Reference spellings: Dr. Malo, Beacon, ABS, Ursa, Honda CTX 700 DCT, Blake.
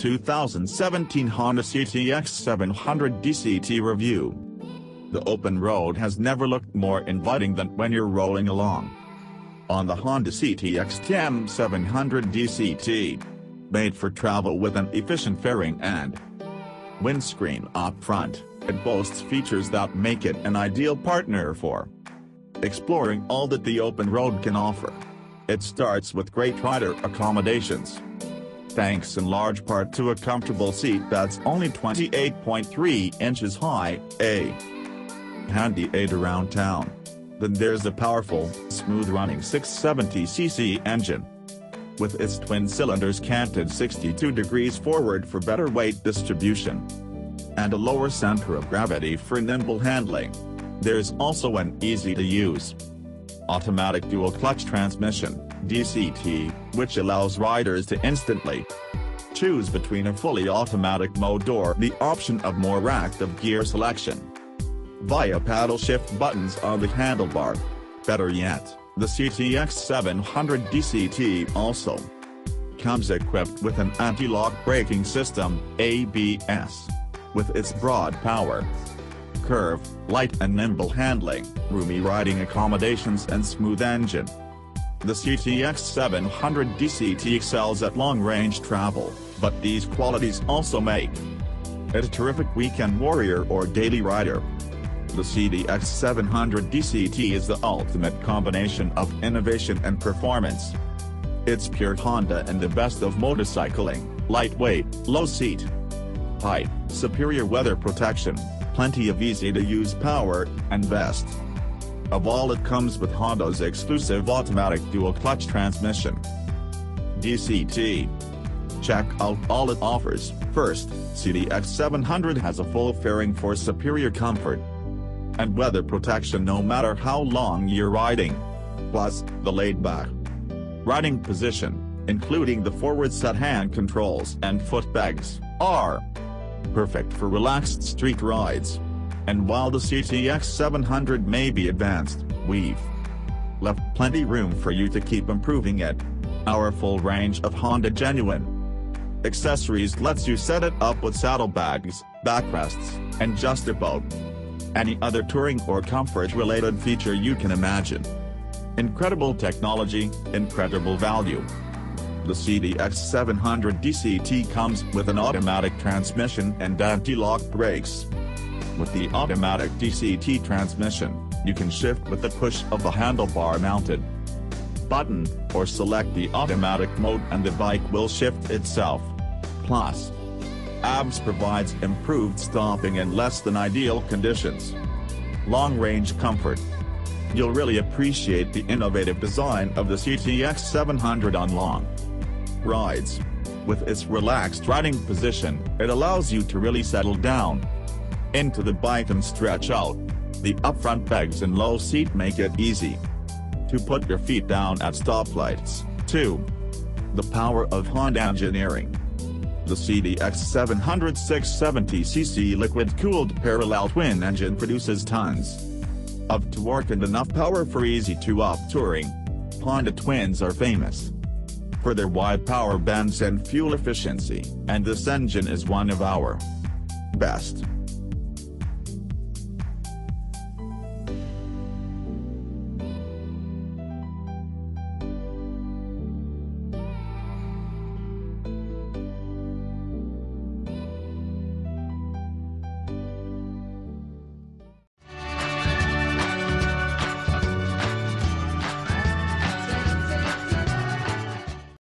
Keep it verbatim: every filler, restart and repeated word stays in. two thousand seventeen Honda C T X seven hundred D C T review. The open road has never looked more inviting than when you're rolling along on the Honda C T X seven hundred D C T. Made for travel with an efficient fairing and windscreen up front, it boasts features that make it an ideal partner for exploring all that the open road can offer. It starts with great rider accommodations, thanks in large part to a comfortable seat that's only twenty-eight point three inches high, a handy aid around town. Then there's a powerful, smooth-running six hundred seventy c c engine, with its twin cylinders canted sixty-two degrees forward for better weight distribution, and a lower center of gravity for nimble handling. There's also an easy-to-use automatic dual-clutch transmission, D C T, which allows riders to instantly choose between a fully automatic mode or the option of more active gear selection via paddle shift buttons on the handlebar. Better yet, the C T X seven hundred D C T also comes equipped with an anti-lock braking system, A B S. With its broad power curve, light and nimble handling, roomy riding accommodations and smooth engine, the C T X seven hundred D C T excels at long-range travel, but these qualities also make it a terrific weekend warrior or daily rider. The C T X seven hundred D C T is the ultimate combination of innovation and performance. It's pure Honda and the best of motorcycling: lightweight, low seat height, superior weather protection, plenty of easy-to-use power, and best of all, it comes with Honda's exclusive automatic dual-clutch transmission, D C T. Check out all it offers. First, C T X seven hundred has a full fairing for superior comfort and weather protection no matter how long you're riding. Plus, the laid-back riding position, including the forward-set hand controls and foot pegs, are perfect for relaxed street rides. And while the C T X seven hundred may be advanced, we've left plenty room for you to keep improving it. Our full range of Honda genuine accessories lets you set it up with saddlebags, backrests, and just about any other touring or comfort-related feature you can imagine. Incredible technology, incredible value. The C T X seven hundred D C T comes with an automatic transmission and anti-lock brakes. With the automatic D C T transmission, you can shift with the push of the handlebar-mounted button, or select the automatic mode and the bike will shift itself. Plus, A B S provides improved stopping in less than ideal conditions. Long-range comfort. You'll really appreciate the innovative design of the C T X seven hundred on long rides. With its relaxed riding position, it allows you to really settle down into the bike and stretch out. The upfront pegs and low seat make it easy to put your feet down at stoplights. Two. The power of Honda engineering. The C T X seven hundred six hundred seventy c c liquid-cooled parallel twin engine produces tons of torque and enough power for easy-to-up touring. Honda twins are famous for their wide power bands and fuel efficiency, and this engine is one of our best.